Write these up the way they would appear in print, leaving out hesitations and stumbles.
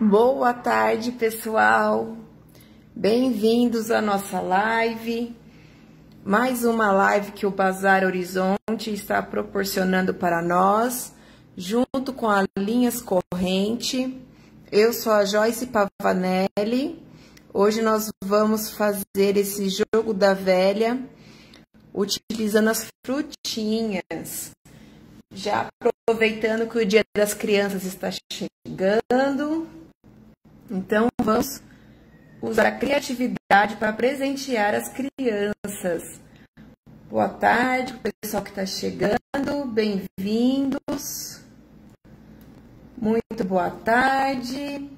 Boa tarde, pessoal. Bem-vindos à nossa live. Mais uma live que o Bazar Horizonte está proporcionando para nós, junto com a Linhas Corrente. Eu sou a Joyce Pavanelli. Hoje nós vamos fazer esse jogo da velha, utilizando as frutinhas. Já aproveitando que o Dia das Crianças está chegando. Então, vamos usar a criatividade para presentear as crianças. Boa tarde, pessoal que está chegando. Bem-vindos. Muito boa tarde.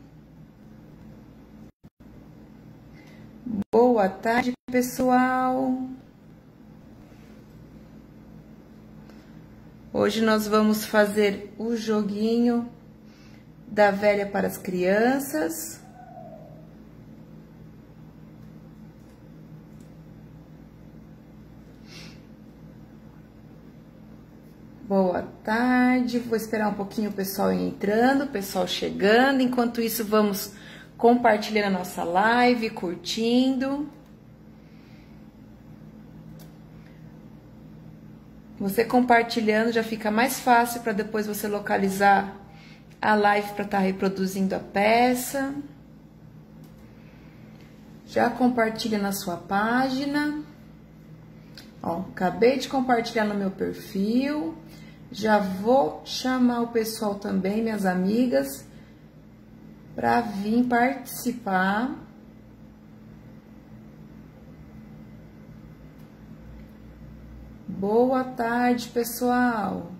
Boa tarde, pessoal. Hoje nós vamos fazer o joguinho da velha para as crianças. Boa tarde, vou esperar um pouquinho o pessoal entrando, o pessoal chegando. Enquanto isso, vamos compartilhando a nossa live, curtindo. Você compartilhando já fica mais fácil para depois você localizar a live para estar reproduzindo a peça. Já compartilha na sua página. Ó, acabei de compartilhar no meu perfil. Já vou chamar o pessoal também, minhas amigas, para vir participar. Boa tarde, pessoal.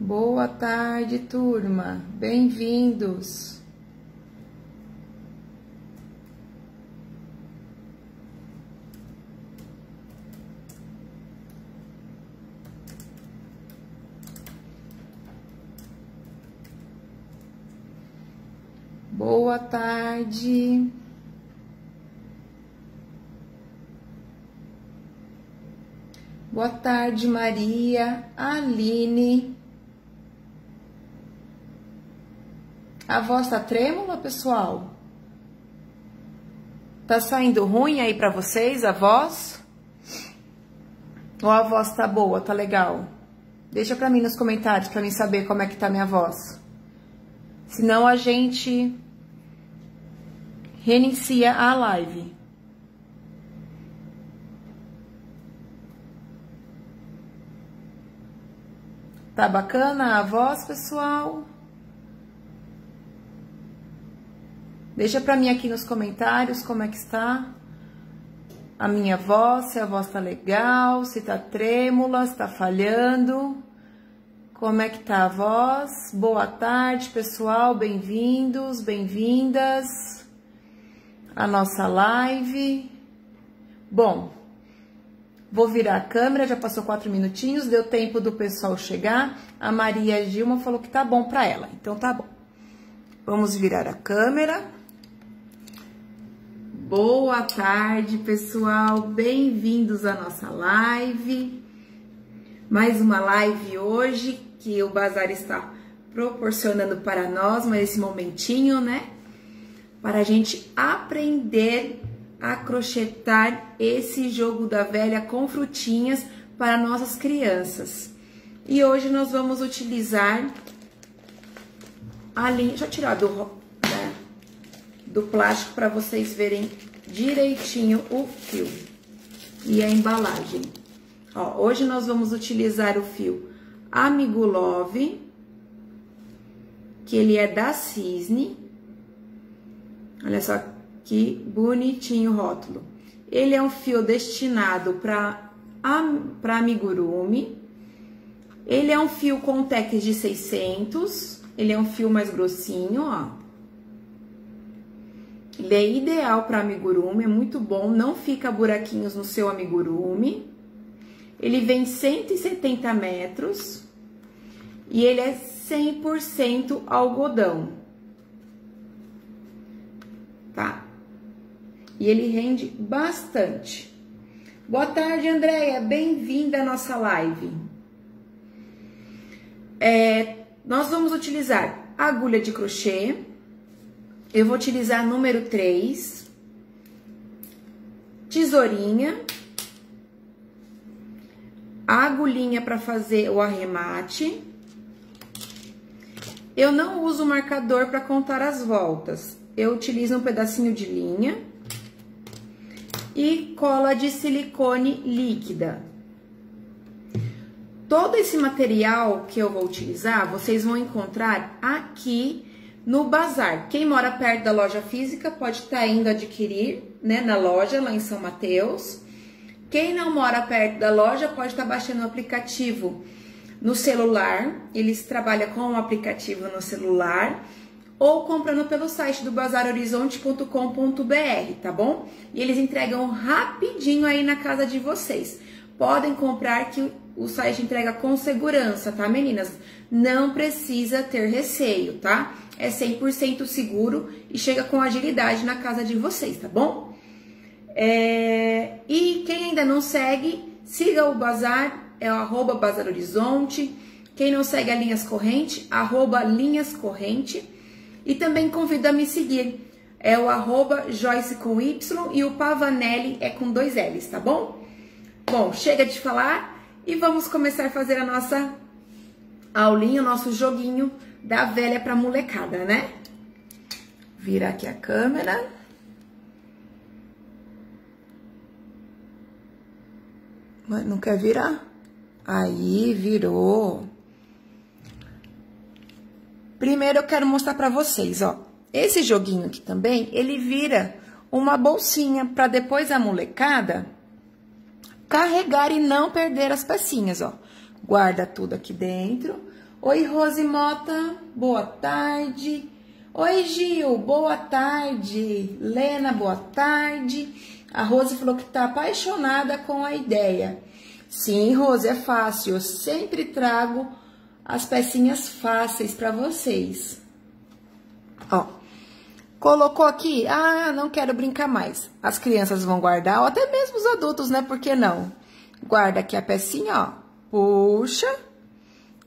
Boa tarde, turma. Bem-vindos. Boa tarde. Boa tarde, Maria, Aline. A voz tá trêmula, pessoal? Tá saindo ruim aí pra vocês a voz? Ou a voz tá boa, tá legal? Deixa pra mim nos comentários, pra mim saber como é que tá minha voz. Senão a gente reinicia a live. Tá bacana a voz, pessoal? Deixa pra mim aqui nos comentários como é que está a minha voz, se a voz tá legal, se tá trêmula, se tá falhando. Como é que tá a voz? Boa tarde, pessoal, bem-vindos, bem-vindas à nossa live. Bom, vou virar a câmera, já passou 4 minutinhos, deu tempo do pessoal chegar. A Maria Gilma falou que tá bom pra ela, então tá bom. Vamos virar a câmera. Boa tarde, pessoal. Bem-vindos à nossa live. Mais uma live hoje que o Bazar está proporcionando para nós, mas esse momentinho, né? Para a gente aprender a crochetar esse jogo da velha com frutinhas para nossas crianças. E hoje nós vamos utilizar a linha... Deixa eu tirar do plástico para vocês verem direitinho o fio e a embalagem. Ó, hoje nós vamos utilizar o fio AmiguLove, que ele é da Cisne. Olha só que bonitinho o rótulo. Ele é um fio destinado para amigurumi. Ele é um fio com teques de 600. Ele é um fio mais grossinho, ó. Ele é ideal para amigurumi, é muito bom, não fica buraquinhos no seu amigurumi. Ele vem 170 metros e ele é 100% algodão. Tá? E ele rende bastante. Boa tarde, Andréia. Bem-vinda à nossa live. Nós vamos utilizar agulha de crochê. Eu vou utilizar número 3. Tesourinha. A agulhinha para fazer o arremate. Eu não uso marcador para contar as voltas. Eu utilizo um pedacinho de linha e cola de silicone líquida. Todo esse material que eu vou utilizar, vocês vão encontrar aqui no bazar. Quem mora perto da loja física pode estar indo adquirir, né, na loja lá em São Mateus. Quem não mora perto da loja pode estar baixando o aplicativo no celular. Eles trabalham com o aplicativo no celular ou comprando pelo site do bazarhorizonte.com.br, tá bom? E eles entregam rapidinho aí na casa de vocês. Podem comprar que o site entrega com segurança, tá, meninas? Não precisa ter receio, tá? É 100% seguro e chega com agilidade na casa de vocês, tá bom? E quem ainda não segue, siga o Bazar, é o @BazarHorizonte. Quem não segue a Linhas Corrente, @LinhasCorrente. E também convido a me seguir, é o @Joyce e o Pavanelli é com 2 L's, tá bom? Bom, chega de falar e vamos começar a fazer a nossa aulinha, o nosso joguinho da velha pra molecada, né? Vira aqui a câmera. Não quer virar? Aí, virou. Primeiro eu quero mostrar pra vocês, ó. Esse joguinho aqui também, ele vira uma bolsinha pra depois a molecada carregar e não perder as pecinhas, ó. Guarda tudo aqui dentro. Oi, Rose Mota, boa tarde. Oi, Gil, boa tarde. Lena, boa tarde. A Rose falou que tá apaixonada com a ideia. Sim, Rose, é fácil. Eu sempre trago as pecinhas fáceis pra vocês. Ó, colocou aqui. Ah, não quero brincar mais. As crianças vão guardar, ou até mesmo os adultos, né? Por que não? Guarda aqui a pecinha, ó. Puxa.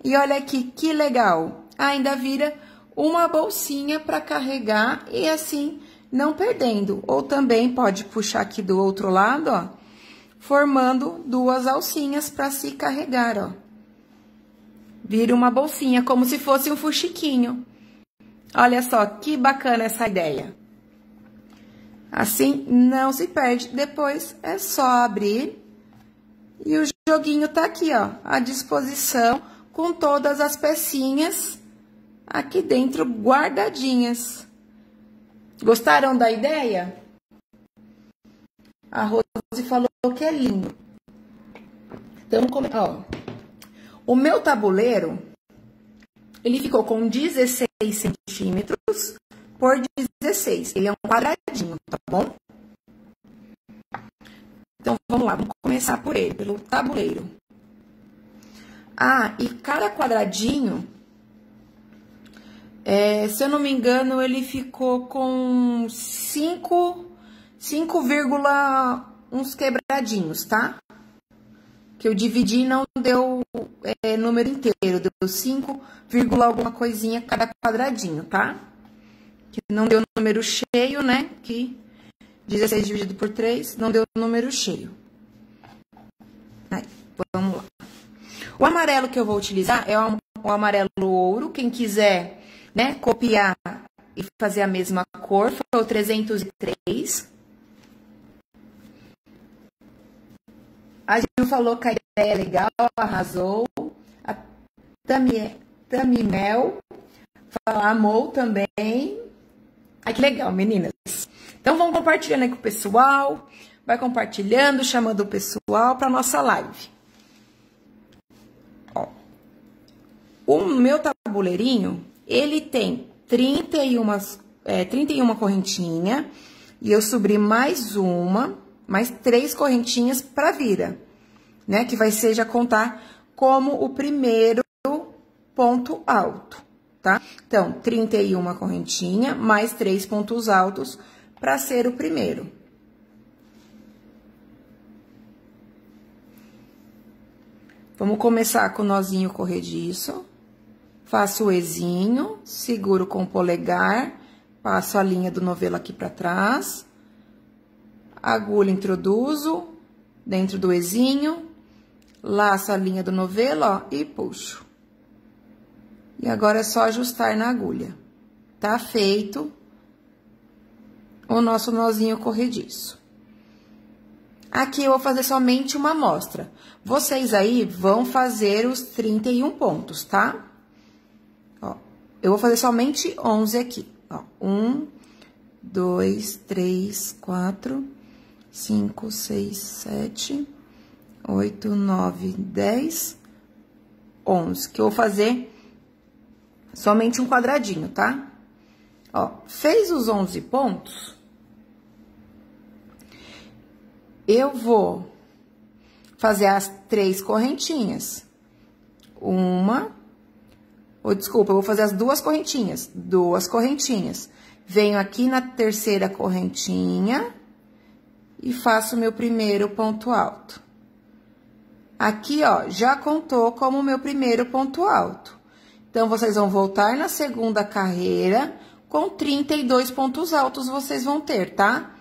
E olha aqui, que legal. Ainda vira uma bolsinha pra carregar e assim não perdendo, ou também pode puxar aqui do outro lado, ó, formando 2 alcinhas para se carregar, ó. Vira uma bolsinha, como se fosse um fuxiquinho. Olha só, que bacana essa ideia. Assim, não se perde, depois é só abrir. E o joguinho tá aqui, ó, à disposição, com todas as pecinhas aqui dentro guardadinhas. Gostaram da ideia? A Rose falou que é lindo. Então, ó, o meu tabuleiro, ele ficou com 16 centímetros por 16. Ele é um quadradinho, tá bom? Então, vamos lá, vamos começar por ele, pelo tabuleiro. Ah, e cada quadradinho... se eu não me engano, ele ficou com 5, uns quebradinhos, tá? Que eu dividi e não deu número inteiro, deu 5, alguma coisinha cada quadradinho, tá? Que não deu número cheio, né? Que 16 dividido por 3 não deu número cheio. Aí, vamos lá. O amarelo que eu vou utilizar é o amarelo ouro, quem quiser... né, copiar e fazer a mesma cor, foi o 303. A Gil falou que a ideia é legal, arrasou. A Tamimel amou também. Ai, que legal, meninas. Então, vamos compartilhando aí com o pessoal. Vai compartilhando, chamando o pessoal para nossa live. Ó. O meu tabuleirinho... ele tem 31 correntinhas e eu subi mais 3 correntinhas para vira, né? Que vai ser já contar como o primeiro ponto alto, tá? Então, 31 correntinha mais 3 pontos altos para ser o primeiro. Vamos começar com o nozinho corrediço. Faço o Ezinho, seguro com o polegar, passo a linha do novelo aqui pra trás. Agulha, introduzo dentro do Ezinho, laço a linha do novelo, ó, e puxo. E agora é só ajustar na agulha. Tá feito o nosso nozinho corrediço. Aqui eu vou fazer somente uma amostra. Vocês aí vão fazer os 31 pontos, tá? Ó, eu vou fazer somente 11 aqui, ó. 1, 2, 3, 4, 5, 6, 7, 8, 9, 10, 11. Que eu vou fazer somente um quadradinho, tá? Ó, fez os 11 pontos. Eu vou fazer as 3 correntinhas. Eu vou fazer as 2 correntinhas. 2 correntinhas. Venho aqui na terceira correntinha e faço o meu primeiro ponto alto. Aqui, ó, já contou como o meu primeiro ponto alto. Então, vocês vão voltar na segunda carreira com 32 pontos altos vocês vão ter, tá?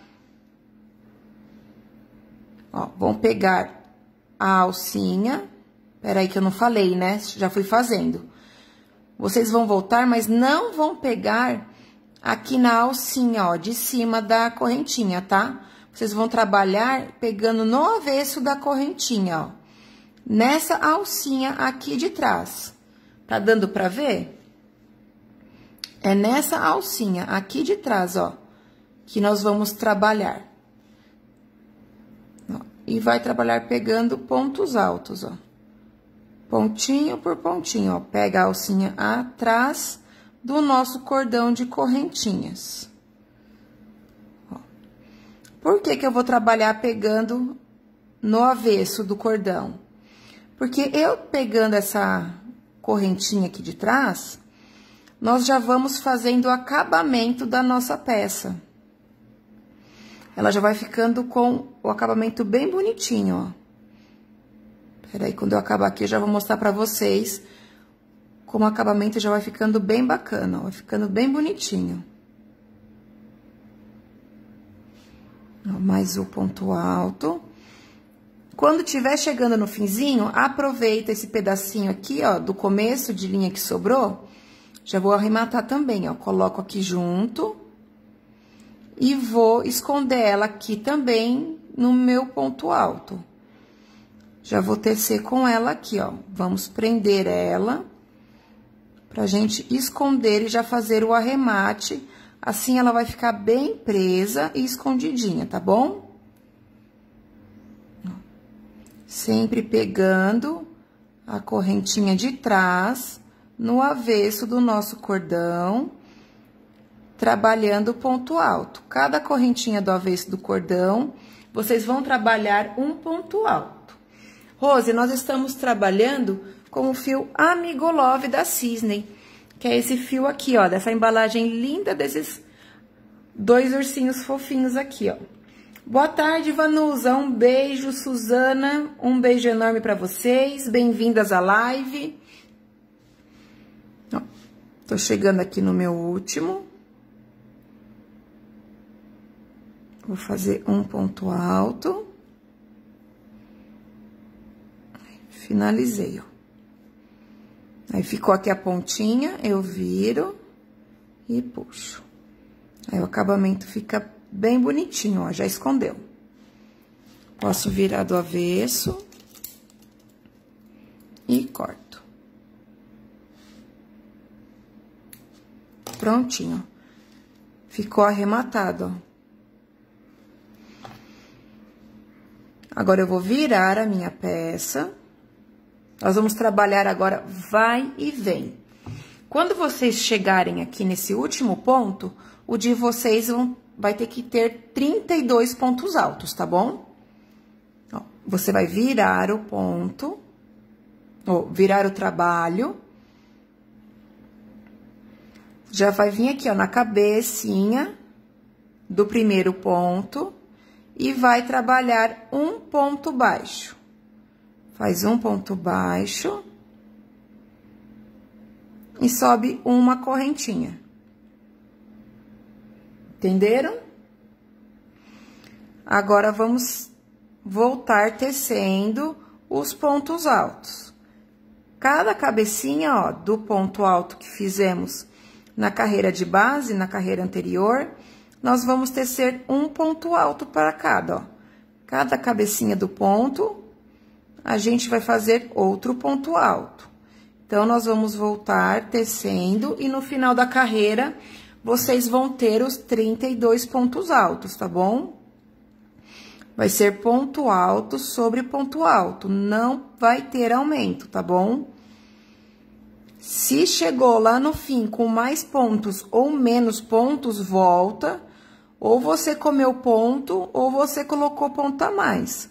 Ó, vão pegar a alcinha. Peraí que eu não falei, né? Já fui fazendo. Vocês vão voltar, mas não vão pegar aqui na alcinha, ó, de cima da correntinha, tá? Vocês vão trabalhar pegando no avesso da correntinha, ó. Nessa alcinha aqui de trás. Tá dando pra ver? É nessa alcinha aqui de trás, ó, que nós vamos trabalhar. E vai trabalhar pegando pontos altos, ó. Pontinho por pontinho, ó. Pega a alcinha atrás do nosso cordão de correntinhas. Ó. Por que que eu vou trabalhar pegando no avesso do cordão? Porque eu pegando essa correntinha aqui de trás, nós já vamos fazendo o acabamento da nossa peça. Ela já vai ficando com o acabamento bem bonitinho, ó. Peraí, quando eu acabar aqui, eu já vou mostrar pra vocês como o acabamento já vai ficando bem bacana, ó. Vai ficando bem bonitinho. Ó, mais o ponto alto. Quando tiver chegando no finzinho, aproveita esse pedacinho aqui, ó, do começo de linha que sobrou. Já vou arrematar também, ó. Coloco aqui junto. E vou esconder ela aqui também no meu ponto alto. Já vou tecer com ela aqui, ó. Vamos prender ela pra gente esconder e já fazer o arremate. Assim ela vai ficar bem presa e escondidinha, tá bom? Sempre pegando a correntinha de trás no avesso do nosso cordão. Trabalhando o ponto alto. Cada correntinha do avesso do cordão, vocês vão trabalhar um ponto alto. Rose, nós estamos trabalhando com o fio AmiguLove da Cisne, que é esse fio aqui, ó, dessa embalagem linda desses dois ursinhos fofinhos aqui, ó. Boa tarde, Vanusa, um beijo, Suzana, um beijo enorme pra vocês, bem-vindas à live. Ó, tô chegando aqui no meu último. Vou fazer um ponto alto. Finalizei, ó. Aí, ficou aqui a pontinha, eu viro e puxo. Aí, o acabamento fica bem bonitinho, ó, já escondeu. Posso virar do avesso e corto. Prontinho. Ficou arrematado, ó. Agora, eu vou virar a minha peça. Nós vamos trabalhar agora vai e vem. Quando vocês chegarem aqui nesse último ponto, o de vocês vai ter que ter 32 pontos altos, tá bom? Ó, você vai virar o ponto, ou virar o trabalho. Já vai vir aqui, ó, na cabecinha do primeiro ponto. E vai trabalhar um ponto baixo. faz um ponto baixo e sobe uma correntinha. Entenderam? Agora, vamos voltar tecendo os pontos altos. Cada cabecinha, ó, do ponto alto que fizemos na carreira de base, na carreira anterior, nós vamos tecer um ponto alto para cada, ó. Cada cabecinha do ponto, a gente vai fazer outro ponto alto. Então, nós vamos voltar tecendo e no final da carreira, vocês vão ter os 32 pontos altos, tá bom? Vai ser ponto alto sobre ponto alto, não vai ter aumento, tá bom? Se chegou lá no fim com mais pontos ou menos pontos, volta. Ou você comeu ponto, ou você colocou ponto a mais.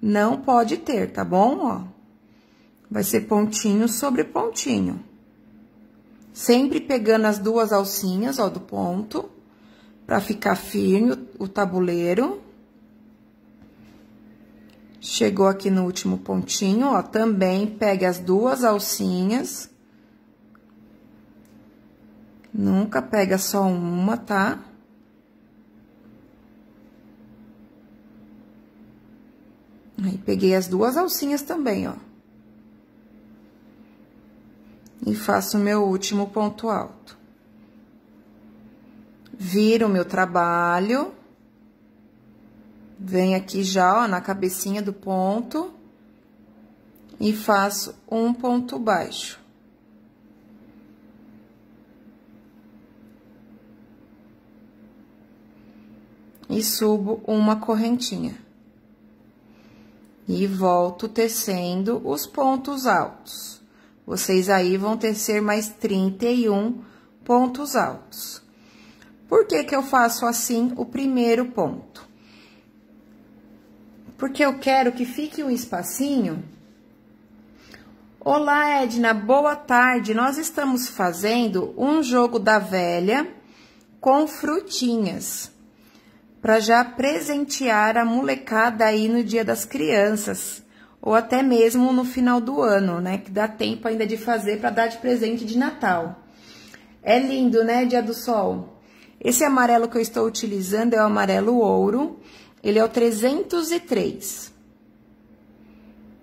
Não pode ter, tá bom? Ó, vai ser pontinho sobre pontinho. Sempre pegando as duas alcinhas, ó, do ponto, pra ficar firme o tabuleiro. Chegou aqui no último pontinho, ó, também pegue as duas alcinhas. Nunca pega só uma, tá? Aí, peguei as duas alcinhas também, ó. E faço o meu último ponto alto. Viro o meu trabalho. Venho aqui já, ó, na cabecinha do ponto. E faço um ponto baixo. E subo uma correntinha. E volto tecendo os pontos altos. Vocês aí vão tecer mais 31 pontos altos. Por que que eu faço assim o primeiro ponto? Porque eu quero que fique um espacinho. Olá, Edna, boa tarde. Nós estamos fazendo um jogo da velha com frutinhas, para já presentear a molecada aí no Dia das Crianças, ou até mesmo no final do ano, né? Que dá tempo ainda de fazer para dar de presente de Natal. É lindo, né? Dia do Sol. Esse amarelo que eu estou utilizando é o amarelo ouro, ele é o 303.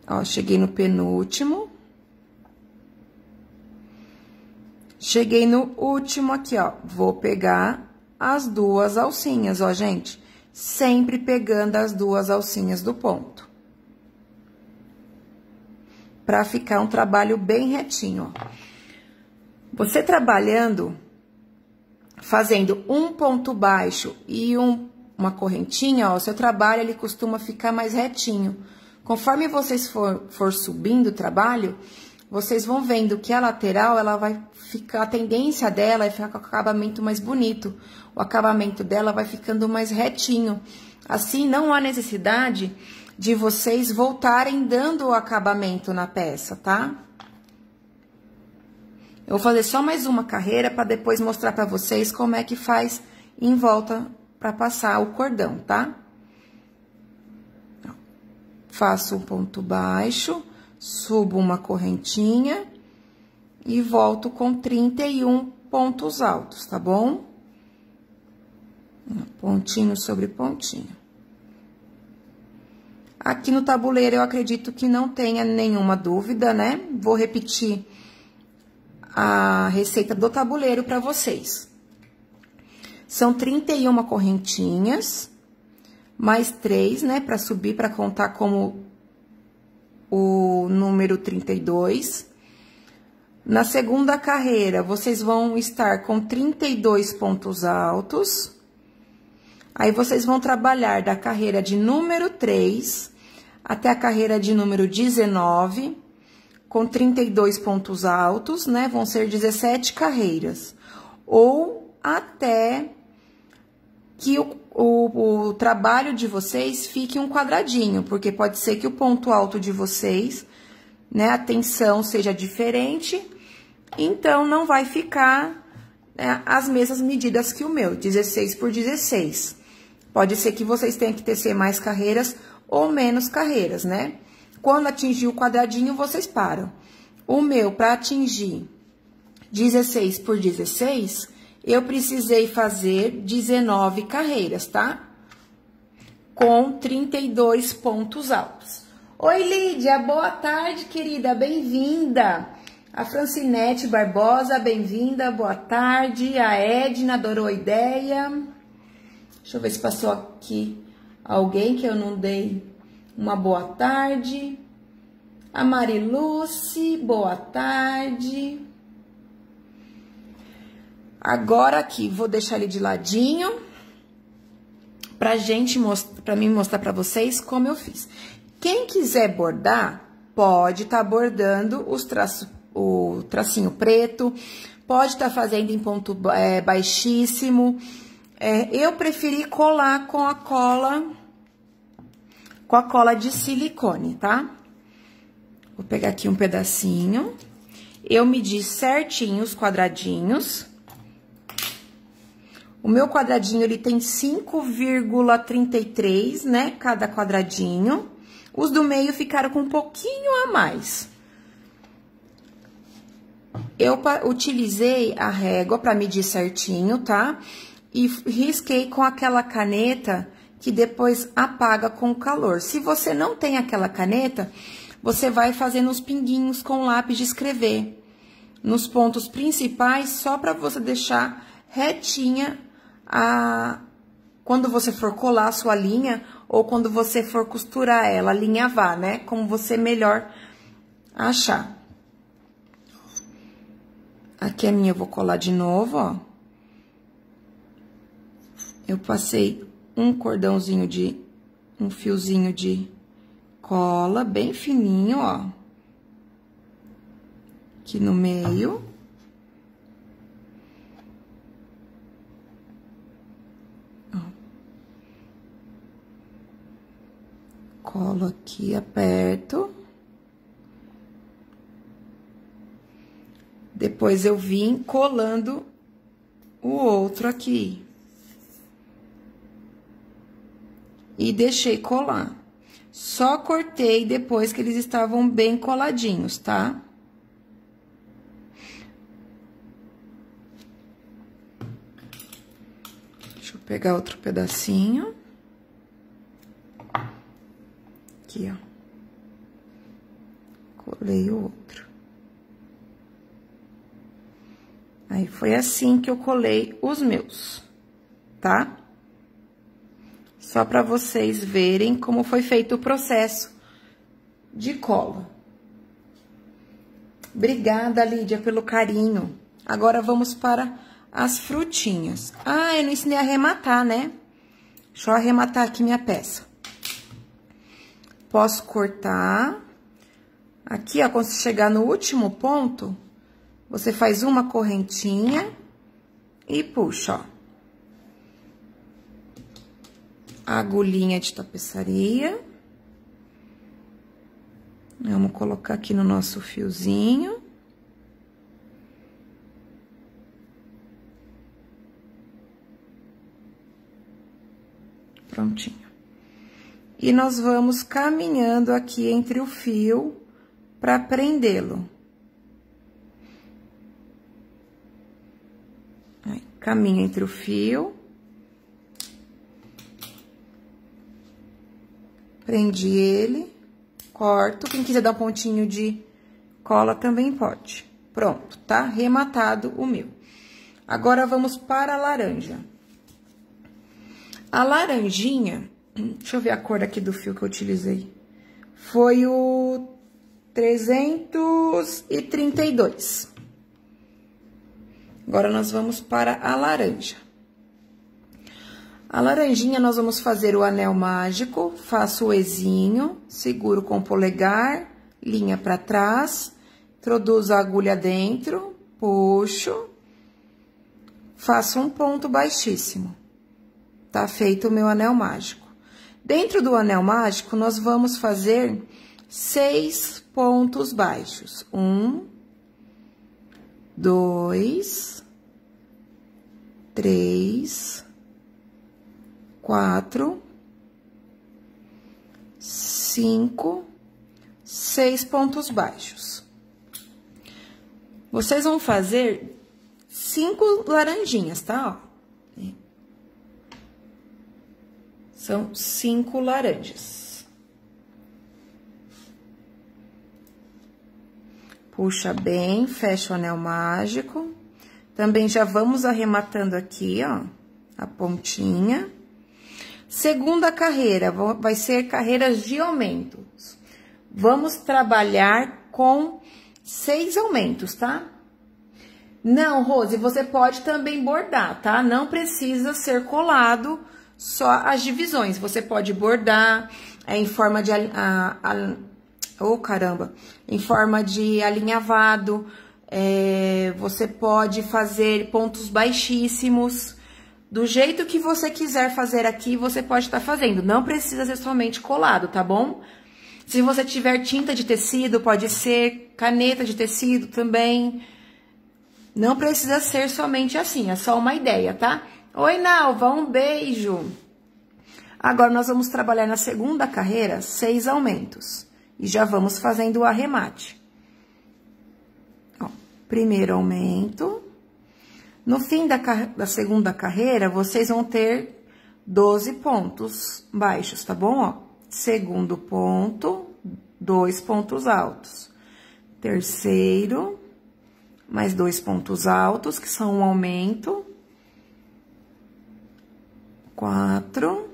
Ó, cheguei no penúltimo. Cheguei no último aqui, ó. Vou pegar as duas alcinhas, ó, gente. Sempre pegando as duas alcinhas do ponto. Pra ficar um trabalho bem retinho, ó. Você trabalhando, fazendo um ponto baixo e uma correntinha, ó, seu trabalho, ele costuma ficar mais retinho. Conforme vocês for subindo o trabalho, vocês vão vendo que a lateral, ela vai ficar, a tendência dela é ficar com o acabamento mais bonito. O acabamento dela vai ficando mais retinho. Assim, não há necessidade de vocês voltarem dando o acabamento na peça, tá? Eu vou fazer só mais uma carreira para depois mostrar para vocês como é que faz em volta para passar o cordão, tá? Faço um ponto baixo. Subo uma correntinha e volto com 31 pontos altos, tá bom? Pontinho sobre pontinho. Aqui no tabuleiro eu acredito que não tenha nenhuma dúvida, né? Vou repetir a receita do tabuleiro para vocês. São 31 correntinhas, mais 3, né? Para subir, para contar como o número 32. Na segunda carreira, vocês vão estar com 32 pontos altos. Aí, vocês vão trabalhar da carreira de número 3 até a carreira de número 19, com 32 pontos altos, né? Vão ser 17 carreiras. Ou até que o trabalho de vocês fique um quadradinho, porque pode ser que o ponto alto de vocês, né, a tensão seja diferente, então não vai ficar, né, as mesmas medidas que o meu, 16 por 16. Pode ser que vocês tenham que tecer mais carreiras ou menos carreiras, né? Quando atingir o quadradinho, vocês param. O meu, para atingir 16 por 16, eu precisei fazer 19 carreiras, tá? Com 32 pontos altos. Oi, Lídia, boa tarde, querida, bem-vinda. A Francinete Barbosa, bem-vinda, boa tarde. A Edna adorou a ideia. Deixa eu ver se passou aqui alguém que eu não dei uma boa tarde. A Mariluce, boa tarde. Agora aqui, vou deixar ele de ladinho pra mim mostrar pra vocês como eu fiz. Quem quiser bordar, pode estar bordando os traços. O tracinho preto, pode estar fazendo em ponto baixíssimo. Eu preferi colar com a cola de silicone, tá? Vou pegar aqui um pedacinho. Eu medi certinho os quadradinhos. O meu quadradinho, ele tem 5,33, né? Cada quadradinho. Os do meio ficaram com um pouquinho a mais. Eu utilizei a régua para medir certinho, tá? E risquei com aquela caneta que depois apaga com o calor. Se você não tem aquela caneta, você vai fazendo os pinguinhos com lápis de escrever nos pontos principais, só para você deixar retinha quando você for colar a sua linha ou quando você for costurar ela, alinhavar, né? Como você melhor achar. Aqui a minha eu vou colar de novo, ó. Eu passei um cordãozinho um fiozinho de cola, bem fininho, ó. Aqui no meio. Ó. Colo aqui, aperto. Depois, eu vim colando o outro aqui. E deixei colar. Só cortei depois que eles estavam bem coladinhos, tá? Deixa eu pegar outro pedacinho. Aqui, ó. Colei o outro. Aí, foi assim que eu colei os meus, tá? Só pra vocês verem como foi feito o processo de cola. Obrigada, Lídia, pelo carinho. Agora, vamos para as frutinhas. Ah, eu não ensinei a arrematar, né? Deixa eu arrematar aqui minha peça. Posso cortar. Aqui, ó, quando você chegar no último ponto... Você faz uma correntinha e puxa, ó. A agulhinha de tapeçaria. Vamos colocar aqui no nosso fiozinho. Prontinho. E nós vamos caminhando aqui entre o fio para prendê-lo. Caminho entre o fio. Prendi ele. Corto. Quem quiser dar um pontinho de cola também pode. Pronto, tá? Rematado o meu. Agora, vamos para a laranja. A laranjinha... Deixa eu ver a cor aqui do fio que eu utilizei. Foi o 332. Agora, nós vamos para a laranja. A laranjinha, nós vamos fazer o anel mágico. Faço o ezinho, seguro com o polegar, linha para trás, introduzo a agulha dentro, puxo, faço um ponto baixíssimo. Tá feito o meu anel mágico. Dentro do anel mágico, nós vamos fazer 6 pontos baixos. 1, 2, 3, 4, 5, 6 pontos baixos. Vocês vão fazer 5 laranjinhas, tá? Ó. São 5 laranjas. Puxa bem, fecha o anel mágico. Também já vamos arrematando aqui, ó, a pontinha. Segunda carreira, vai ser carreiras de aumentos. Vamos trabalhar com 6 aumentos, tá? Não, Rose, você pode também bordar, tá? Não precisa ser colado só as divisões. Você pode bordar em forma de... Em forma de alinhavado. Você pode fazer pontos baixíssimos. Do jeito que você quiser fazer aqui, você pode estar fazendo. Não precisa ser somente colado, tá bom? Se você tiver tinta de tecido, pode ser caneta de tecido também. Não precisa ser somente assim, é só uma ideia, tá? Oi, Nalva, um beijo! Agora, nós vamos trabalhar na segunda carreira 6 aumentos. E já vamos fazendo o arremate. Ó, primeiro aumento. No fim da segunda carreira, vocês vão ter 12 pontos baixos, tá bom? Ó, segundo ponto, 2 pontos altos. Terceiro, mais 2 pontos altos, que são um aumento. 4.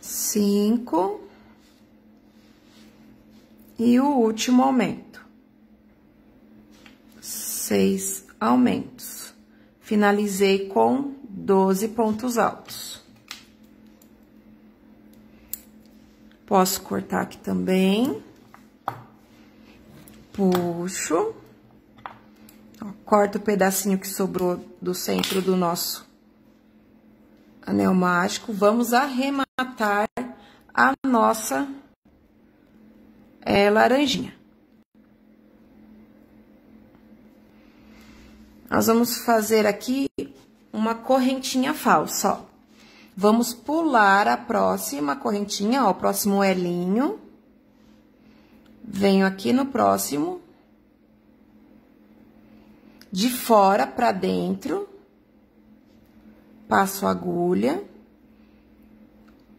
5. E o último aumento. 6 aumentos. Finalizei com 12 pontos altos. Posso cortar aqui também. Puxo, ó, corto o pedacinho que sobrou do centro do nosso anel mágico. Vamos arrematar a nossa laranjinha. Nós vamos fazer aqui uma correntinha falsa, ó. Vamos pular a próxima correntinha, ó, o próximo elinho. Venho aqui no próximo, de fora pra dentro, passo a agulha,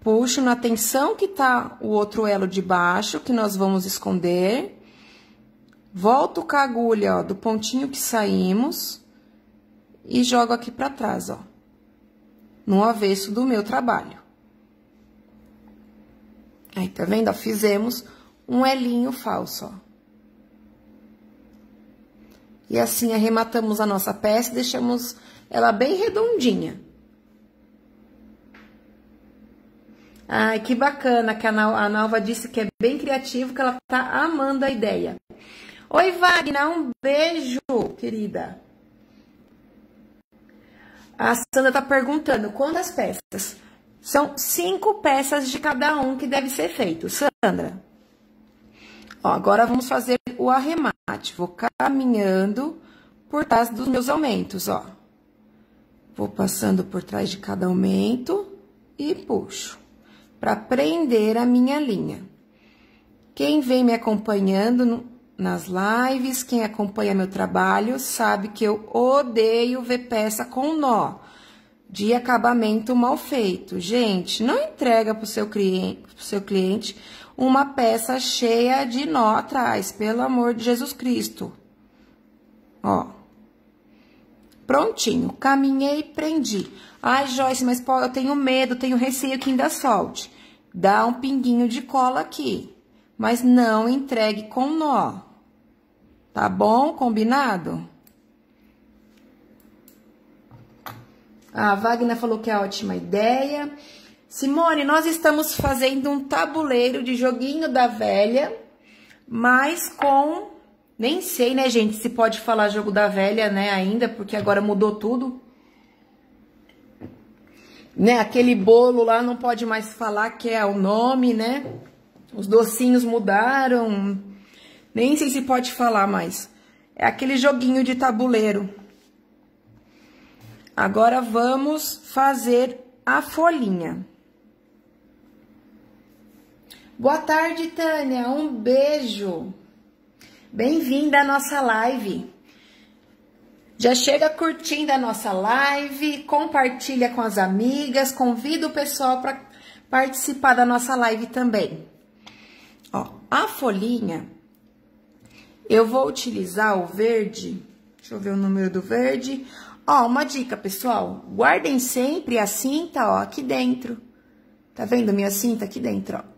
puxo na tensão que tá o outro elo de baixo, que nós vamos esconder, volto com a agulha, ó, do pontinho que saímos, e jogo aqui pra trás, ó, no avesso do meu trabalho. Aí, tá vendo? Ó, fizemos um elinho falso, ó. E assim arrematamos a nossa peça e deixamos ela bem redondinha. Ai, que bacana que a Nalva disse que é bem criativo, que ela tá amando a ideia. Oi, Wagner, um beijo, querida. A Sandra tá perguntando quantas peças. São 5 peças de cada um que deve ser feito, Sandra. Ó, agora, vamos fazer o arremate. Vou caminhando por trás dos meus aumentos, ó. Vou passando por trás de cada aumento e puxo, pra prender a minha linha. Quem vem me acompanhando nas lives, quem acompanha meu trabalho, sabe que eu odeio ver peça com nó, de acabamento mal feito. Gente, não entrega pro seu cliente... uma peça cheia de nó atrás, pelo amor de Jesus Cristo. Ó. Prontinho. Caminhei e prendi. Ai, Joyce, mas eu tenho medo, tenho receio que ainda solte. Dá um pinguinho de cola aqui. Mas não entregue com nó. Tá bom? Combinado? A Wagner falou que é ótima ideia. Simone, nós estamos fazendo um tabuleiro de joguinho da velha, mas com... Nem sei, né, gente, se pode falar jogo da velha, né, ainda, porque agora mudou tudo. Né, aquele bolo lá não pode mais falar que é o nome, né? Os docinhos mudaram. Nem sei se pode falar mais. É aquele joguinho de tabuleiro. Agora vamos fazer a folhinha. Boa tarde, Tânia. Um beijo. Bem-vinda à nossa live. Já chega curtindo a nossa live, compartilha com as amigas, convida o pessoal para participar da nossa live também. Ó, a folhinha, eu vou utilizar o verde, deixa eu ver o número do verde. Ó, uma dica, pessoal, guardem sempre a cinta, ó, aqui dentro. Tá vendo minha cinta aqui dentro, ó?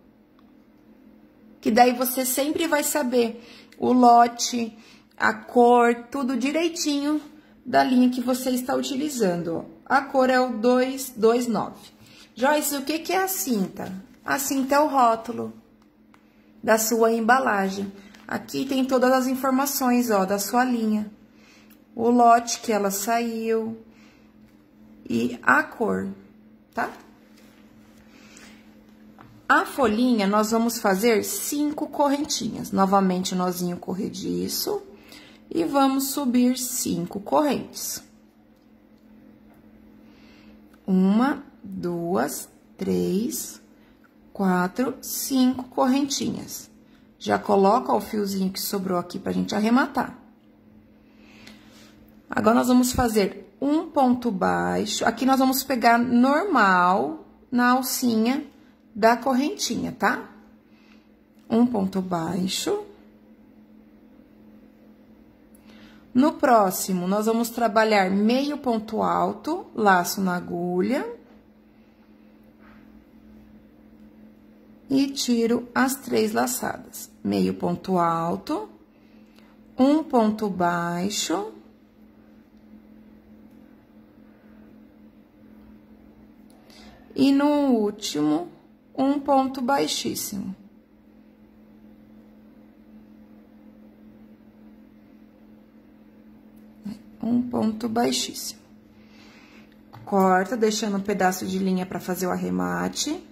Que daí você sempre vai saber o lote, a cor, tudo direitinho da linha que você está utilizando. A cor é o 229. Joyce, o que é a cinta? A cinta é o rótulo da sua embalagem. Aqui tem todas as informações, ó, da sua linha. O lote que ela saiu e a cor, tá? A folhinha, nós vamos fazer 5 correntinhas. Novamente, o nozinho corrediço. E vamos subir 5 correntes. 1, 2, 3, 4, 5 correntinhas. Já coloca o fiozinho que sobrou aqui pra gente arrematar. Agora, nós vamos fazer um ponto baixo. Aqui, nós vamos pegar normal na alcinha da correntinha, tá? Um ponto baixo. No próximo, nós vamos trabalhar meio ponto alto, laço na agulha. E tiro as 3 laçadas. Meio ponto alto, um ponto baixo. E no último, um ponto baixíssimo. Um ponto baixíssimo. Corta, deixando um pedaço de linha para fazer o arremate.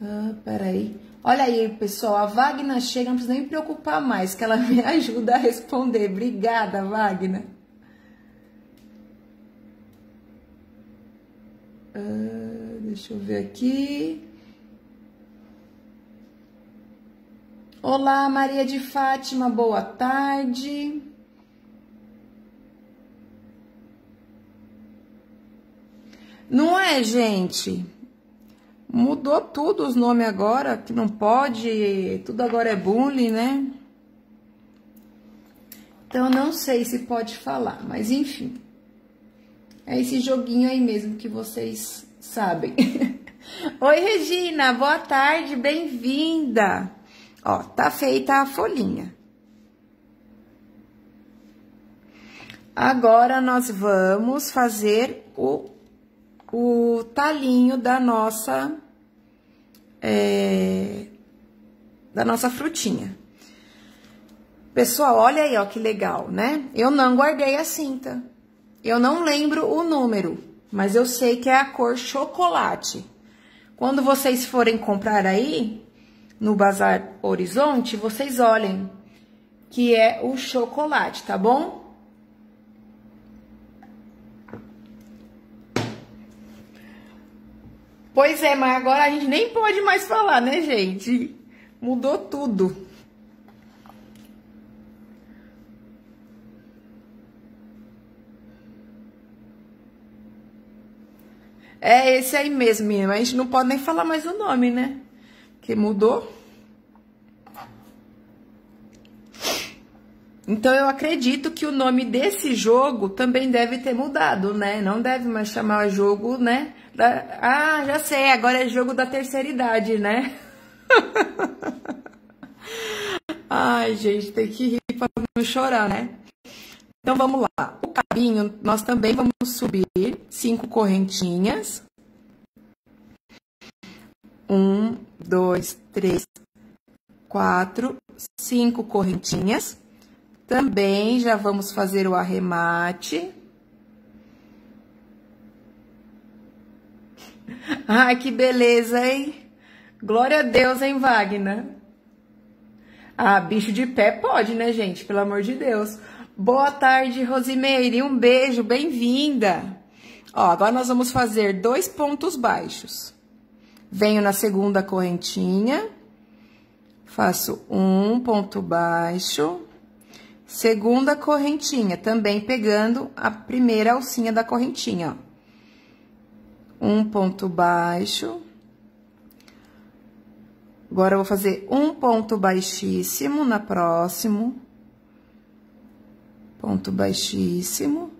Ah, peraí. Olha aí, pessoal, a Wagner chega, não precisa nem me preocupar mais, que ela me ajuda a responder. Obrigada, Wagner. Deixa eu ver aqui. Olá, Maria de Fátima, boa tarde. Não é, gente? Mudou tudo os nomes agora, que não pode, tudo agora é bullying, né? Então, não sei se pode falar, mas enfim. É esse joguinho aí mesmo que vocês sabem. Oi, Regina, boa tarde, bem-vinda. Ó, tá feita a folhinha. Agora, nós vamos fazer o talinho da nossa frutinha. Pessoal, olha aí, ó, que legal, né? Eu não guardei a cinta. Eu não lembro o número, mas eu sei que é a cor chocolate. Quando vocês forem comprar aí, no Bazar Horizonte, vocês olhem que é o chocolate, tá bom? Pois é, mas agora a gente nem pode mais falar, né, gente? Mudou tudo. É esse aí mesmo, menina. A gente não pode nem falar mais o nome, né? Porque mudou. Então, eu acredito que o nome desse jogo também deve ter mudado, né? Não deve mais chamar jogo, né? Ah, já sei. Agora é jogo da terceira idade, né? Ai, gente, tem que rir para não chorar, né? Então, vamos lá. O cabinho, nós também vamos subir 5 correntinhas. 1, 2, 3, 4, 5 correntinhas. Também já vamos fazer o arremate. Ai, que beleza, hein? Glória a Deus, hein, Wagner? Ah, bicho de pé pode, né, gente? Pelo amor de Deus. Boa tarde, Rosimeire, um beijo, bem-vinda. Ó, agora nós vamos fazer 2 pontos baixos. Venho na segunda correntinha, faço um ponto baixo, segunda correntinha, também pegando a primeira alcinha da correntinha, ó. Um ponto baixo. Agora, eu vou fazer um ponto baixíssimo na próxima. Ponto baixíssimo.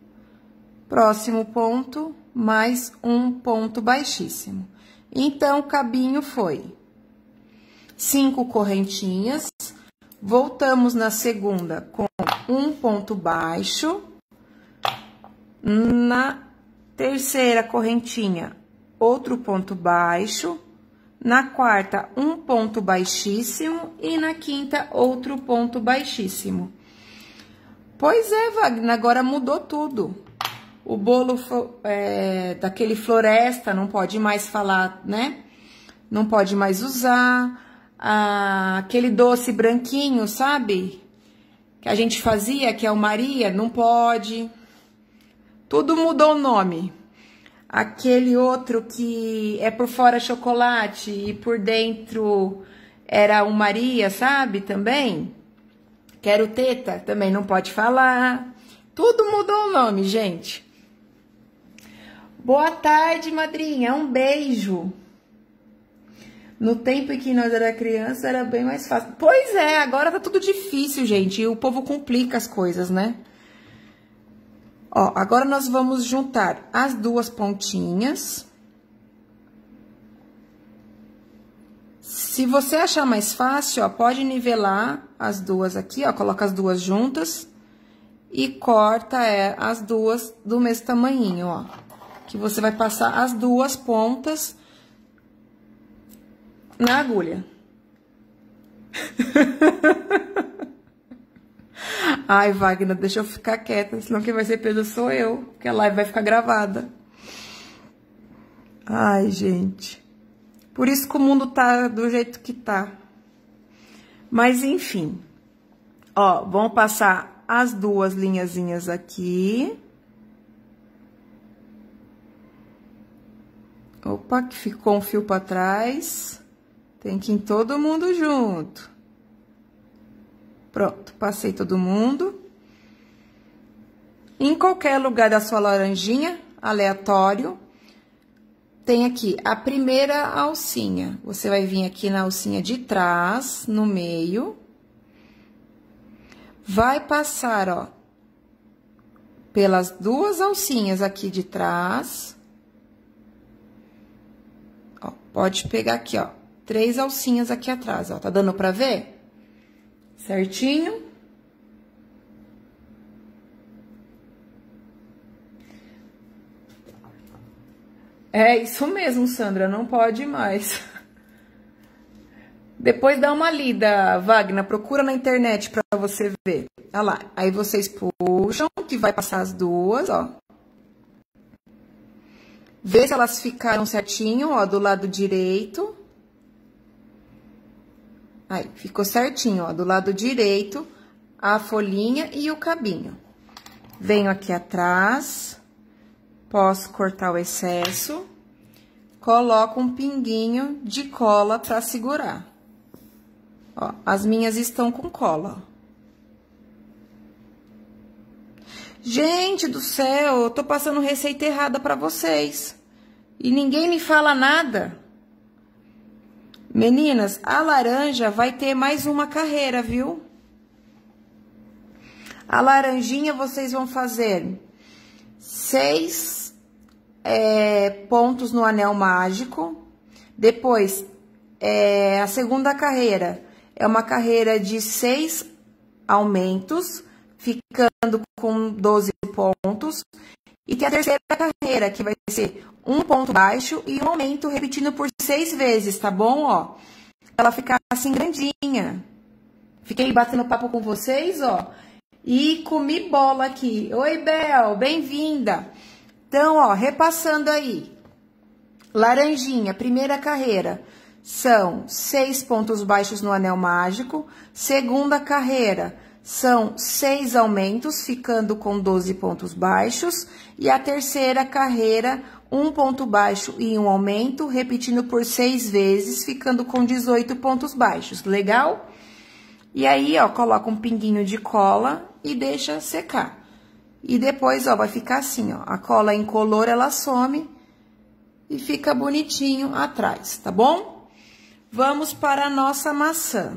Próximo ponto, mais um ponto baixíssimo. Então, o cabinho foi 5 correntinhas. Voltamos na segunda com um ponto baixo. Na terceira correntinha, outro ponto baixo. Na quarta, um ponto baixíssimo e na quinta, outro ponto baixíssimo. Pois é, Wagner, agora mudou tudo. O bolo daquele floresta não pode mais falar, né? Não pode mais usar. Ah, aquele doce branquinho, sabe? Que a gente fazia, que é o Maria, não pode. Tudo mudou o nome. Aquele outro que é por fora chocolate e por dentro era o Maria, sabe, também? Quero teta, também não pode falar. Tudo mudou o nome, gente. Boa tarde, madrinha, um beijo. No tempo em que nós era criança era bem mais fácil. Pois é, agora tá tudo difícil, gente, e o povo complica as coisas, né? Ó, agora nós vamos juntar as duas pontinhas. Se você achar mais fácil, ó, pode nivelar as duas aqui, ó, coloca as duas juntas e corta as duas do mesmo tamanhinho, ó. Que você vai passar as duas pontas na agulha. Ai, Wagner, deixa eu ficar quieta, senão quem vai ser preso sou eu, porque a live vai ficar gravada. Ai, gente. Por isso que o mundo tá do jeito que tá. Mas, enfim. Ó, vamos passar as duas linhazinhas aqui. Opa, que ficou um fio pra trás. Tem que ir todo mundo junto. Pronto, passei todo mundo. Em qualquer lugar da sua laranjinha, aleatório, tem aqui a primeira alcinha. Você vai vir aqui na alcinha de trás, no meio. Vai passar, ó, pelas duas alcinhas aqui de trás. Ó, pode pegar aqui, ó, 3 alcinhas aqui atrás, ó. Tá dando pra ver? Certinho? É isso mesmo, Sandra, não pode mais. Depois dá uma lida, Wagner, procura na internet pra você ver. Olha lá, aí vocês puxam, que vai passar as duas, ó. Vê se elas ficaram certinho, ó, do lado direito. Aí, ficou certinho, ó, do lado direito, a folhinha e o cabinho. Venho aqui atrás, posso cortar o excesso, coloco um pinguinho de cola pra segurar. Ó, as minhas estão com cola. Gente do céu, eu tô passando receita errada pra vocês. E ninguém me fala nada. Meninas, a laranja vai ter mais uma carreira, viu? A laranjinha vocês vão fazer 6 pontos no anel mágico. Depois, a segunda carreira é uma carreira de 6 aumentos, ficando com 12 pontos. E tem a terceira carreira, que vai ser um ponto baixo e um aumento repetindo por 6 vezes, tá bom? Ó, ela ficar assim grandinha. Fiquei batendo papo com vocês, ó. E comi bola aqui. Oi, Bel, bem-vinda. Então, ó, repassando aí. Laranjinha, primeira carreira. São 6 pontos baixos no anel mágico. Segunda carreira, são 6 aumentos, ficando com 12 pontos baixos, e a terceira carreira, 1 ponto baixo e 1 aumento, repetindo por 6 vezes, ficando com 18 pontos baixos, legal? E aí, ó, coloca um pinguinho de cola e deixa secar. E depois, ó, vai ficar assim, ó, a cola incolor, ela some e fica bonitinho atrás, tá bom? Vamos para a nossa maçã.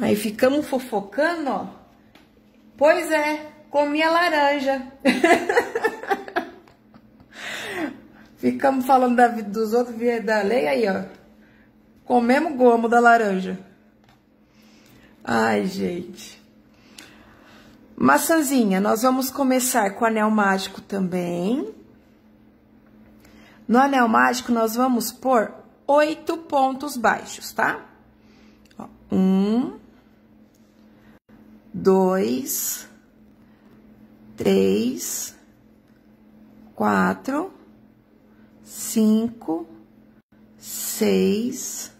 Aí ficamos fofocando, ó. Pois é, comi a laranja. Ficamos falando da vida dos outros, da lei, aí, ó. Comemos gomo da laranja. Ai, gente. Maçãzinha, nós vamos começar com o anel mágico também. No anel mágico, nós vamos pôr 8 pontos baixos, tá? Ó, 1, 2, 3, 4, 5, 6,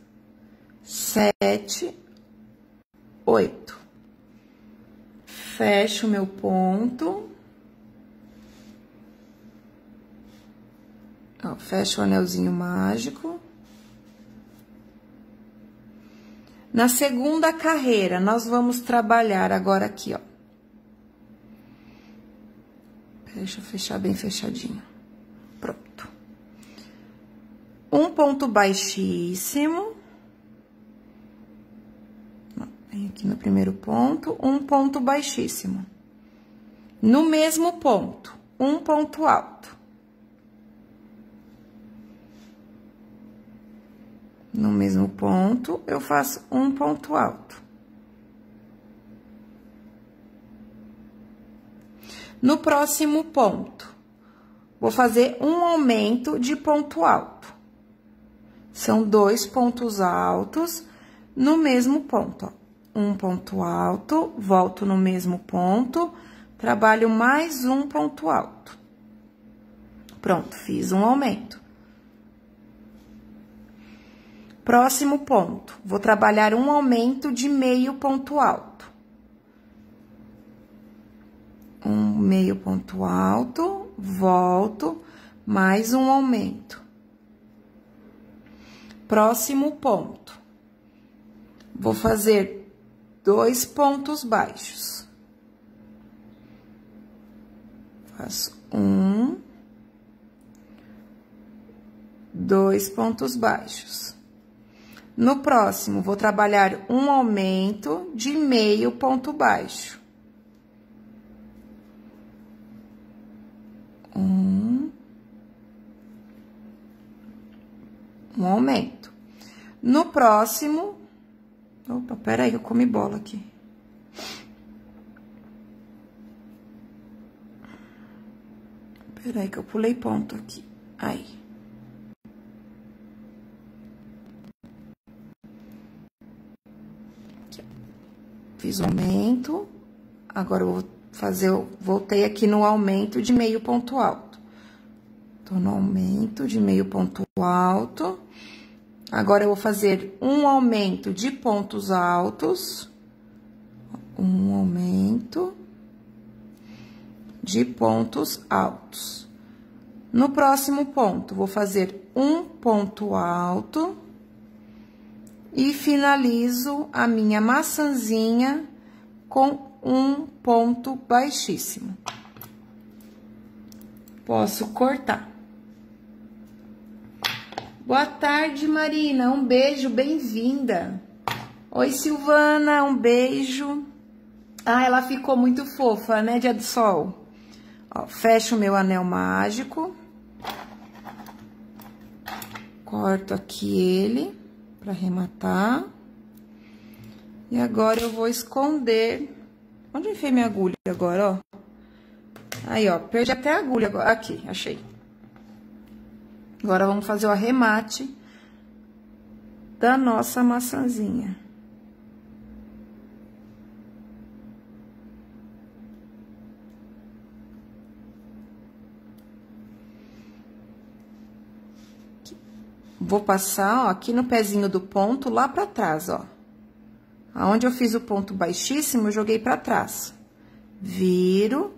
7, 8. Fecho o meu ponto. Ó, fecho o anelzinho mágico. Na segunda carreira, nós vamos trabalhar agora aqui, ó. Deixa eu fechar bem fechadinho. Pronto. 1 ponto baixíssimo. Vem aqui no primeiro ponto, 1 ponto baixíssimo. No mesmo ponto, 1 ponto alto. No mesmo ponto, eu faço 1 ponto alto. No próximo ponto, vou fazer um aumento de ponto alto. São 2 pontos altos no mesmo ponto, ó. 1 ponto alto, volto no mesmo ponto, trabalho mais 1 ponto alto. Pronto, fiz um aumento. Próximo ponto, vou trabalhar um aumento de meio ponto alto. 1 meio ponto alto, volto, mais um aumento. Próximo ponto, vou fazer 2 pontos baixos. Faço 1, 2 pontos baixos. No próximo, vou trabalhar um aumento de meio ponto baixo. 1 aumento. No próximo... Opa, peraí, eu comi bola aqui. Peraí que eu pulei ponto aqui. Aí. Fiz o aumento, agora eu vou fazer, eu voltei aqui no aumento de meio ponto alto. Tô no aumento de meio ponto alto. Agora eu vou fazer um aumento de pontos altos. Um aumento de pontos altos. No próximo ponto, vou fazer um ponto alto. E finalizo a minha maçãzinha com 1 ponto baixíssimo. Posso cortar. Boa tarde, Marina. Um beijo, bem-vinda. Oi, Silvana, um beijo. Ah, ela ficou muito fofa, né, dia do sol? Ó, fecho o meu anel mágico. Corto aqui ele. Pra arrematar. E agora eu vou esconder. Onde eu enfiei minha agulha agora, ó? Aí, ó, perdi até a agulha agora. Aqui, achei. Agora vamos fazer o arremate da nossa maçãzinha. Vou passar, ó, aqui no pezinho do ponto, lá pra trás, ó. Aonde eu fiz o ponto baixíssimo, eu joguei pra trás. Viro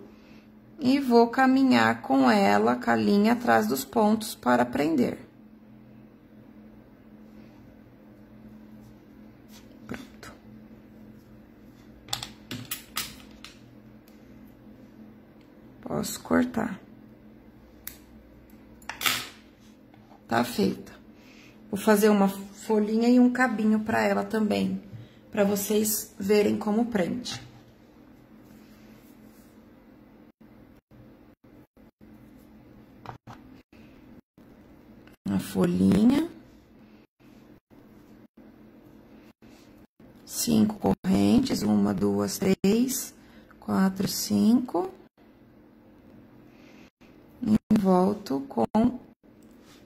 e vou caminhar com ela, com a linha atrás dos pontos para prender. Pronto. Posso cortar. Tá feita. Vou fazer uma folhinha e um cabinho pra ela também, pra vocês verem como prende. Uma folhinha. 5 correntes, 1, 2, 3, 4, 5. Volto com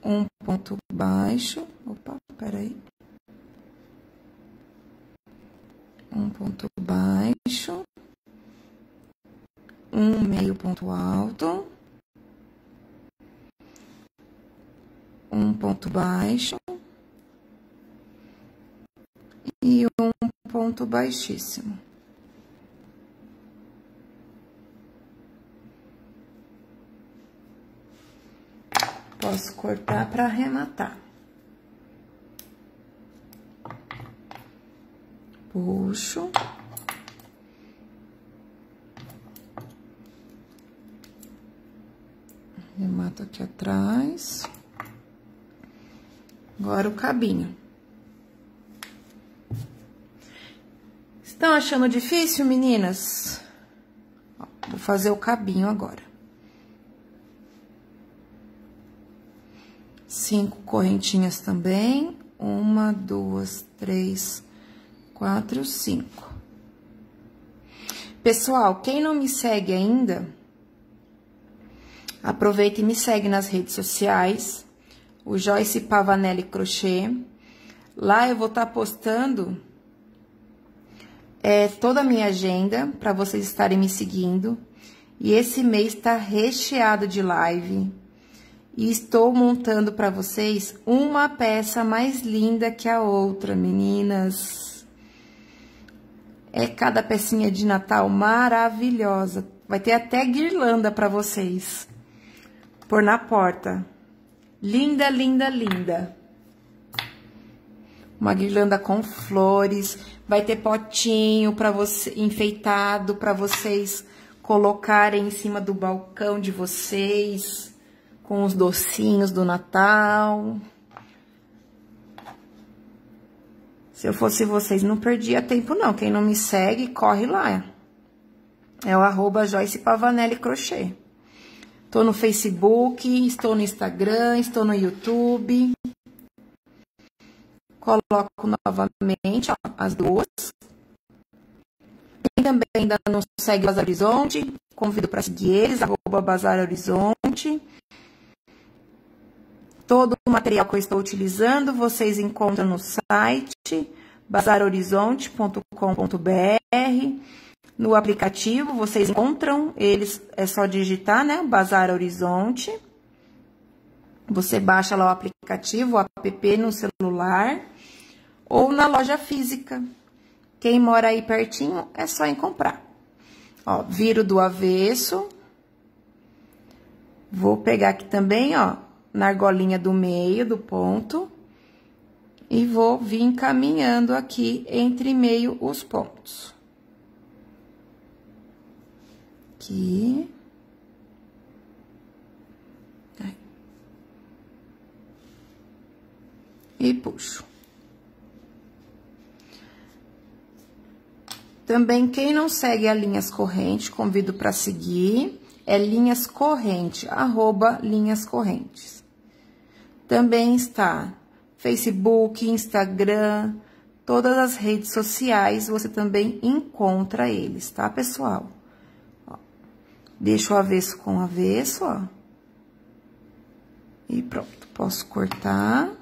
um ponto baixo, opa, peraí. Um ponto baixo, um meio ponto alto, um ponto baixo e um ponto baixíssimo. Posso cortar para arrematar. Puxo. Arremato aqui atrás. Agora o cabinho. Estão achando difícil, meninas? Ó, vou fazer o cabinho agora. 5 correntinhas também, 1, 2, 3, 4, 5. Pessoal, quem não me segue ainda, aproveita e me segue nas redes sociais, o Joyce Pavanelli Crochê. Lá eu vou estar postando toda a minha agenda, para vocês estarem me seguindo. E esse mês está recheado de live. E estou montando para vocês uma peça mais linda que a outra, meninas. É cada pecinha de Natal maravilhosa. Vai ter até guirlanda para vocês pôr na porta. Linda, linda, linda. Uma guirlanda com flores. Vai ter potinho para você, enfeitado para vocês colocarem em cima do balcão de vocês, com os docinhos do Natal. Se eu fosse vocês, não perdia tempo não. Quem não me segue, corre lá. É o @JoycePavanelliCrochê. Tô no Facebook, estou no Instagram, estou no YouTube. Coloco novamente, ó, as duas. Quem também ainda não segue o Bazar Horizonte, convido para seguir eles, @BazarHorizonte. Todo o material que eu estou utilizando, vocês encontram no site bazarhorizonte.com.br. No aplicativo, vocês encontram eles, é só digitar, né? Bazar Horizonte. Você baixa lá o aplicativo, o app no celular, ou na loja física. Quem mora aí pertinho, é só ir comprar. Ó, viro do avesso. Vou pegar aqui também, ó, na argolinha do meio do ponto, e vou vir encaminhando aqui entre meio os pontos. Aqui. Aí. E puxo. Também quem não segue a Linhas Corrente, convido para seguir, é Linhas Corrente, @LinhasCorrentes. Também está Facebook, Instagram, todas as redes sociais, você também encontra eles, tá, pessoal? Ó, deixo o avesso com o avesso, ó. E pronto, posso cortar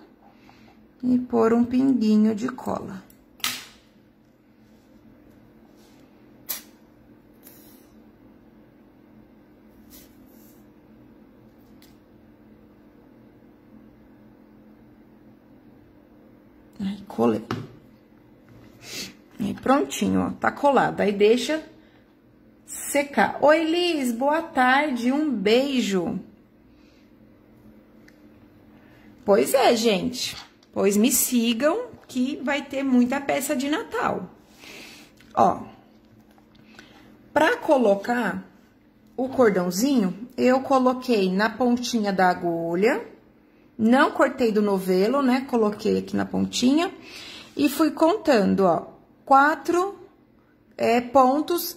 e pôr um pinguinho de cola. Colei. E Prontinho, ó, tá colado. Aí deixa secar. Oi, Liz, boa tarde, um beijo. Pois é, gente. Pois me sigam que vai ter muita peça de Natal. Ó, pra colocar o cordãozinho, eu coloquei na pontinha da agulha, não cortei do novelo, né? Coloquei aqui na pontinha e fui contando, ó, 4 pontos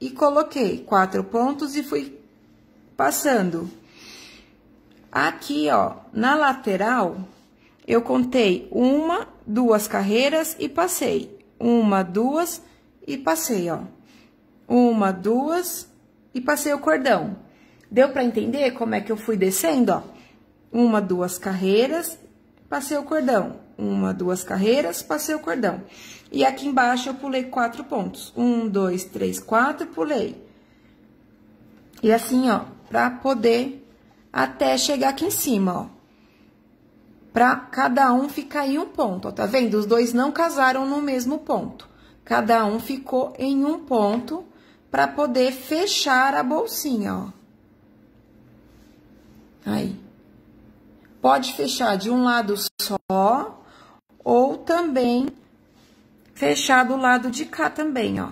e coloquei 4 pontos e fui passando. Aqui, ó, na lateral, eu contei 1, 2 carreiras e passei. 1, 2 e passei, ó. 1, 2... E passei o cordão. Deu pra entender como é que eu fui descendo, ó? 1, 2 carreiras, passei o cordão. 1, 2 carreiras, passei o cordão. E aqui embaixo eu pulei 4 pontos. 1, 2, 3, 4, pulei. E assim, ó, pra poder até chegar aqui em cima, ó. Pra cada um ficar aí um ponto, ó, tá vendo? Os dois não casaram no mesmo ponto. Cada um ficou em um ponto, pra poder fechar a bolsinha, ó. Aí. Pode fechar de um lado só, ou também fechar do lado de cá também, ó.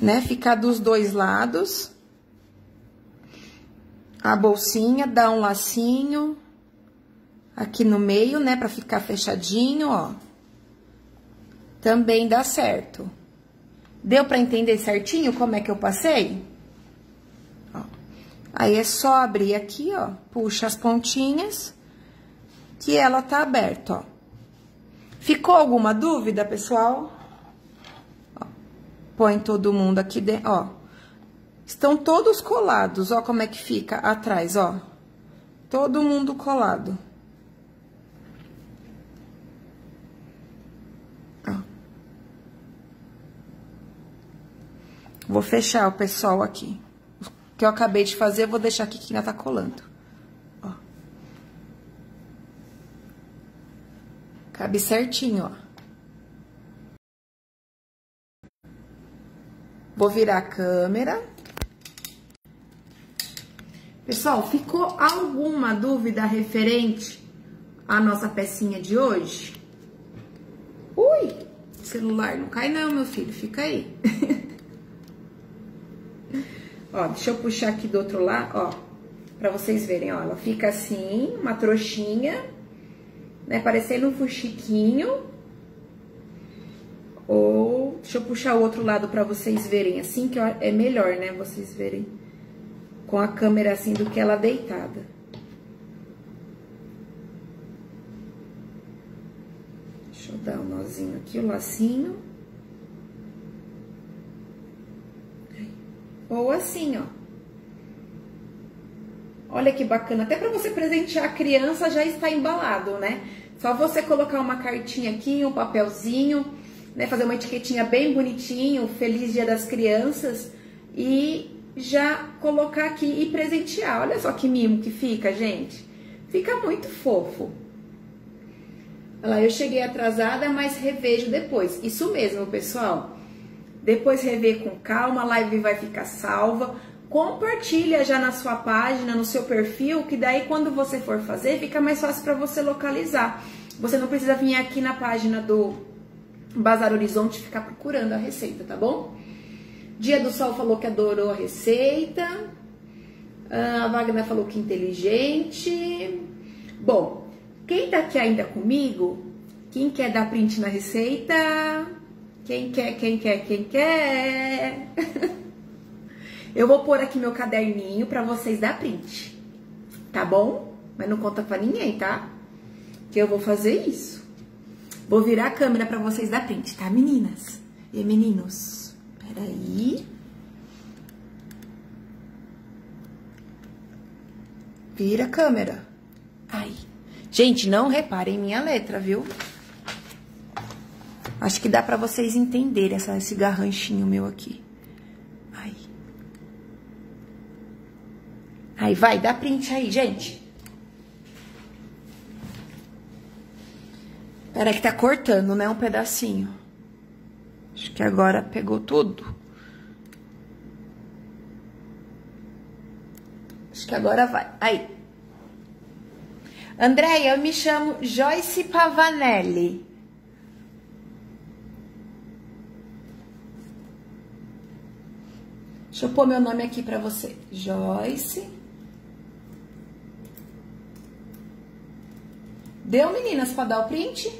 Né? Ficar dos dois lados. A bolsinha, dá um lacinho aqui no meio, né? Pra ficar fechadinho, ó. Também dá certo. Deu pra entender certinho como é que eu passei? Ó. Aí é só abrir aqui, ó, puxa as pontinhas, que ela tá aberta, ó. Ficou alguma dúvida, pessoal? Ó. Põe todo mundo aqui dentro, ó. Estão todos colados, ó, como é que fica atrás, ó. Todo mundo colado. Vou fechar o pessoal aqui. O que eu acabei de fazer, eu vou deixar aqui que ainda tá colando. Ó. Cabe certinho, ó. Vou virar a câmera. Pessoal, ficou alguma dúvida referente à nossa pecinha de hoje? Ui! Celular não cai não, meu filho. Fica aí. Ó, deixa eu puxar aqui do outro lado, ó, pra vocês verem, ó, ela fica assim, uma trouxinha, né, parecendo um fuxiquinho, ou, deixa eu puxar o outro lado pra vocês verem, assim, que é melhor, né, vocês verem com a câmera assim do que ela deitada. Deixa eu dar um nozinho aqui, um lacinho. Ou assim, ó. Olha que bacana. Até pra você presentear a criança já está embalado, né? Só você colocar uma cartinha aqui, um papelzinho, né? Fazer uma etiquetinha bem bonitinho, Feliz Dia das Crianças. E já colocar aqui e presentear. Olha só que mimo que fica, gente. Fica muito fofo. Olha lá, eu cheguei atrasada, mas revejo depois. Isso mesmo, pessoal. Depois rever com calma, a live vai ficar salva. Compartilha já na sua página, no seu perfil, que daí quando você for fazer, fica mais fácil para você localizar. Você não precisa vir aqui na página do Bazar Horizonte e ficar procurando a receita, tá bom? Dia do Sol falou que adorou a receita. A Wagner falou que inteligente. Bom, quem tá aqui ainda comigo, quem quer dar print na receita... Quem quer? Eu vou pôr aqui meu caderninho pra vocês dar print, tá bom? Mas não conta pra ninguém, tá? Que eu vou fazer isso. Vou virar a câmera pra vocês dar print, tá, meninas e meninos? Peraí. Vira a câmera. Aí. Gente, não reparem minha letra, viu? Acho que dá pra vocês entenderem esse garranchinho meu aqui. Aí. Aí, vai, dá print aí, gente. Pera que tá cortando, né, um pedacinho. Acho que agora pegou tudo. Acho que agora vai. Aí. Andréia, eu me chamo Joyce Pavanelli. Deixa eu pôr meu nome aqui pra você. Joyce. Deu, meninas, pra dar o print?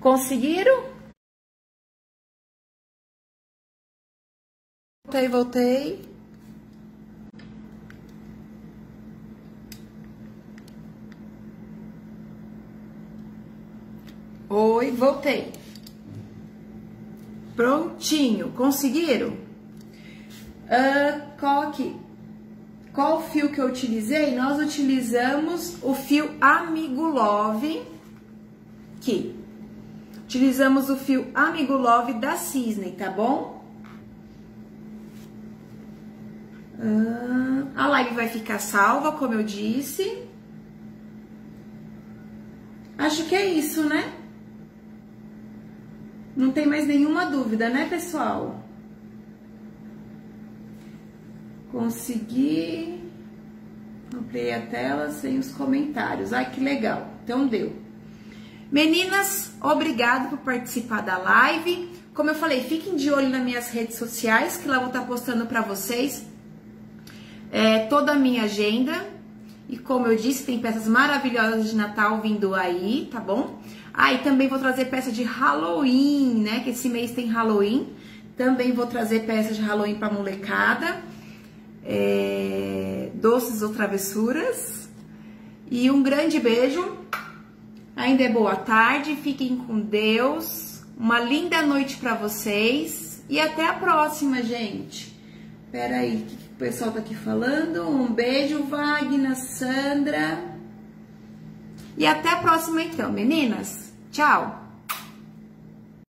Conseguiram? Voltei. Oi, voltei. Prontinho. Conseguiram? Qual fio que eu utilizei? Nós utilizamos o fio AmiguLove. Aqui. Utilizamos o fio AmiguLove da Cisne, tá bom? A live vai ficar salva, como eu disse. Acho que é isso, né? Não tem mais nenhuma dúvida, né, pessoal? Consegui. Ampliei a tela sem os comentários. Ai, que legal. Então, deu. Meninas, obrigado por participar da live. Como eu falei, fiquem de olho nas minhas redes sociais, que lá vou estar postando pra vocês toda a minha agenda. E como eu disse, tem peças maravilhosas de Natal vindo aí, tá bom? Ah, e também vou trazer peça de Halloween, né? Que esse mês tem Halloween. Também vou trazer peças de Halloween pra molecada. Doces ou travessuras. E um grande beijo. Ainda é boa tarde. Fiquem com Deus. Uma linda noite pra vocês. E até a próxima, gente. Pera aí, o que o pessoal tá aqui falando? Um beijo, Wagner, Sandra. E até a próxima, então, meninas. Tchau!